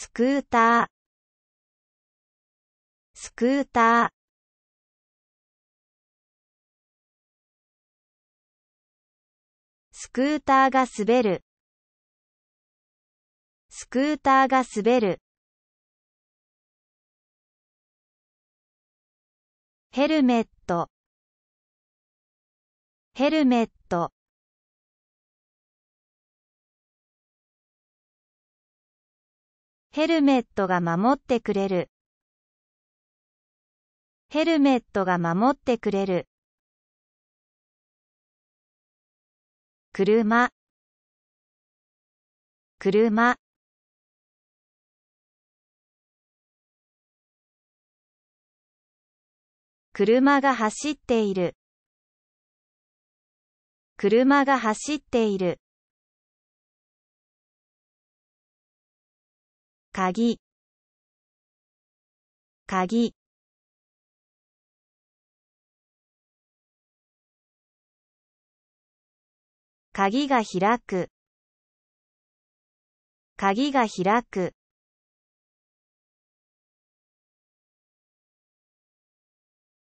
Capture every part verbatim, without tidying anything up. スクータースクータースクーターが滑るスクーターが滑るヘルメットヘルメットヘルメットが守ってくれるヘルメットが守ってくれる車車車が走っている車が走っている鍵鍵鍵が開く鍵が開く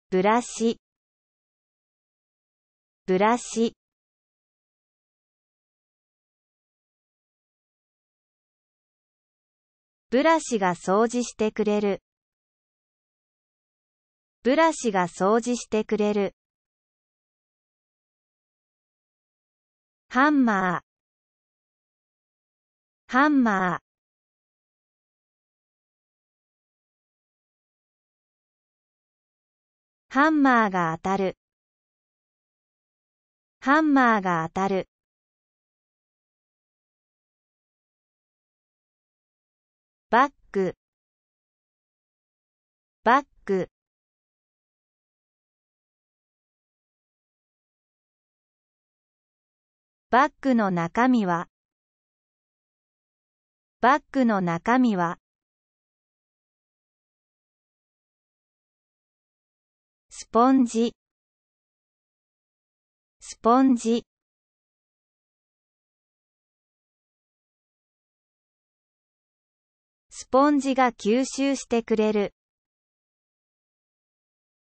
ブラシブラシブラシが掃除してくれるブラシが掃除してくれるハンマーハンマーハンマーが当たるハンマーが当たるバッグバッグバッグの中身はバッグの中身はスポンジスポンジスポンジが吸収してくれる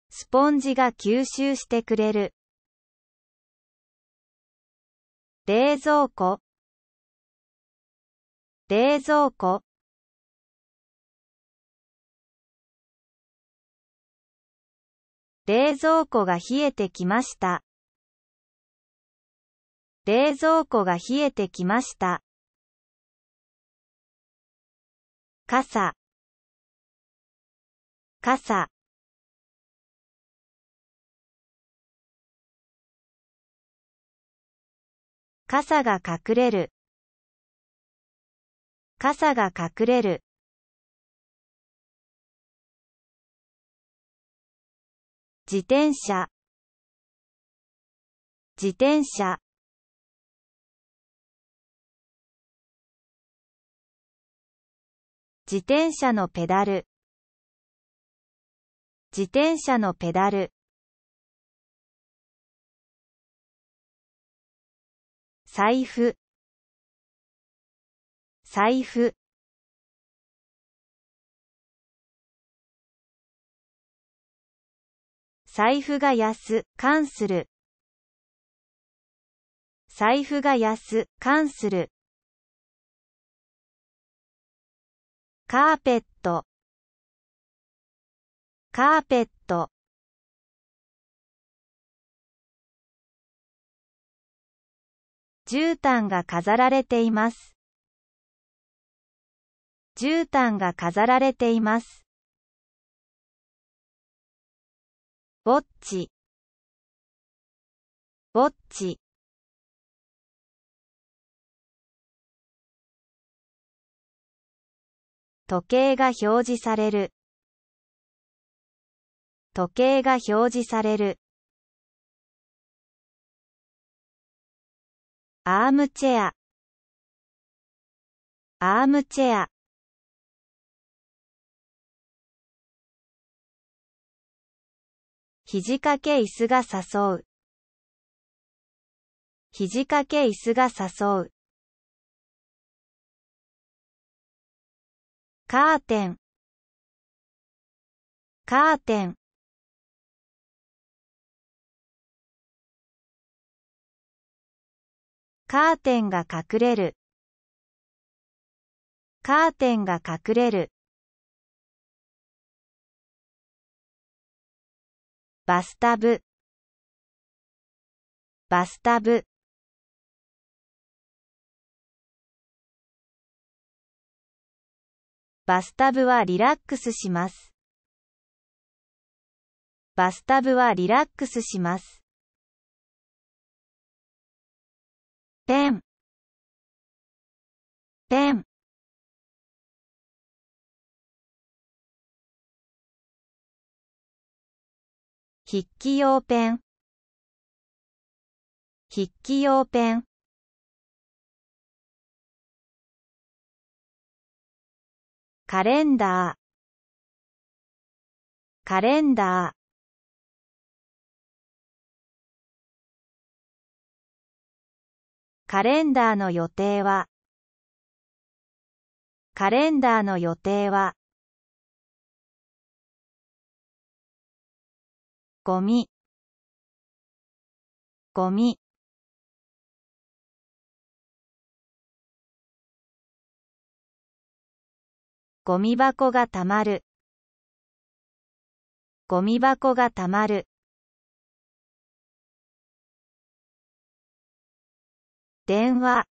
スポンジが吸収してくれる冷蔵庫冷蔵庫冷蔵庫が冷えてきました冷蔵庫が冷えてきました傘傘傘が隠れる傘が隠れる自転車自転車自転車のペダル自転車のペダル財布財布財布が安関する財布が安関するカーペットカーペット絨毯が飾られています絨毯が飾られていますウォッチウォッチ時計が表示される時計が表示されるアームチェアアームチェア肘掛け椅子が誘う肘掛け椅子が誘うカーテンカーテンカーテンが隠れるカーテンが隠れるバスタブバスタブバスタブはリラックスします。バスタブはリラックスします。ペンペン筆記用ペン筆記用ペンカレンダーカレンダーカレンダーの予定はカレンダーの予定はゴミゴミゴミ箱がたまるゴミ箱がたまる電話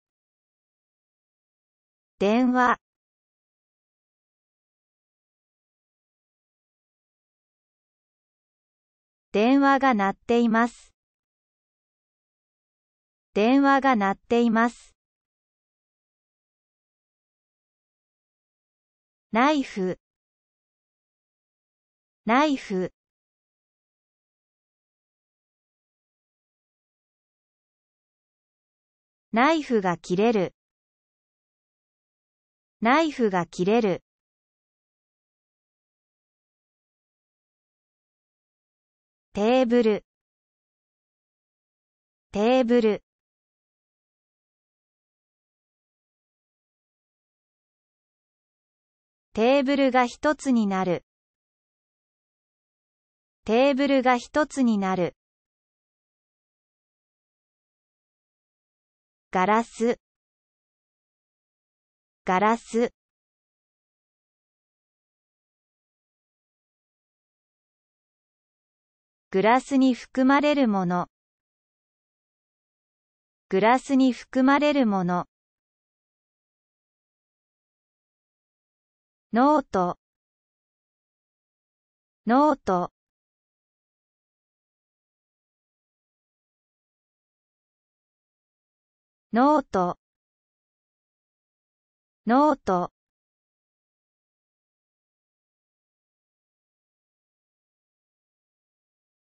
電話電話が鳴っています電話が鳴っていますナイフナイフナイフが切れるナイフが切れるテーブルテーブルテーブルが一つになるテーブルが一つになるガラスガラスグラスに含まれるものグラスに含まれるものノートノートノートノート